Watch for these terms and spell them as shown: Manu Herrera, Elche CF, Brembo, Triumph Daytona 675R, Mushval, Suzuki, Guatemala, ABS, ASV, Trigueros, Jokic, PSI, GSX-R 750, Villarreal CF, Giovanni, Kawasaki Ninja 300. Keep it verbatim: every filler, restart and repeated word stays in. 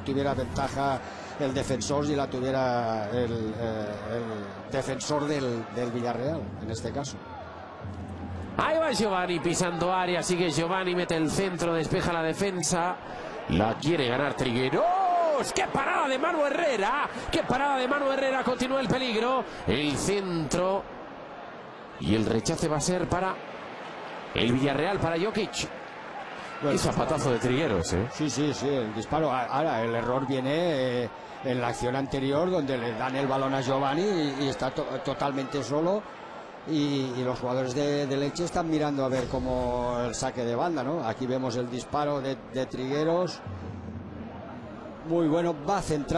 Tuviera ventaja el defensor y la tuviera el, el defensor del, del Villarreal en este caso. Ahí va Giovanni pisando área, sigue Giovanni, mete el centro, despeja la defensa, la quiere ganar Trigueros. ¡Qué parada de Manu Herrera! ¡Qué parada de Manu Herrera! Continúa el peligro, el centro y el rechace va a ser para el Villarreal, para Jokic. Bueno, y zapatazo de Trigueros, ¿eh? Sí, sí, sí, el disparo. Ahora, el error viene eh, en la acción anterior, donde le dan el balón a Giovanni y, y está to totalmente solo. Y, y los jugadores de, de Elche están mirando a ver cómo el saque de banda, ¿no? Aquí vemos el disparo de, de Trigueros. Muy bueno, va centrado.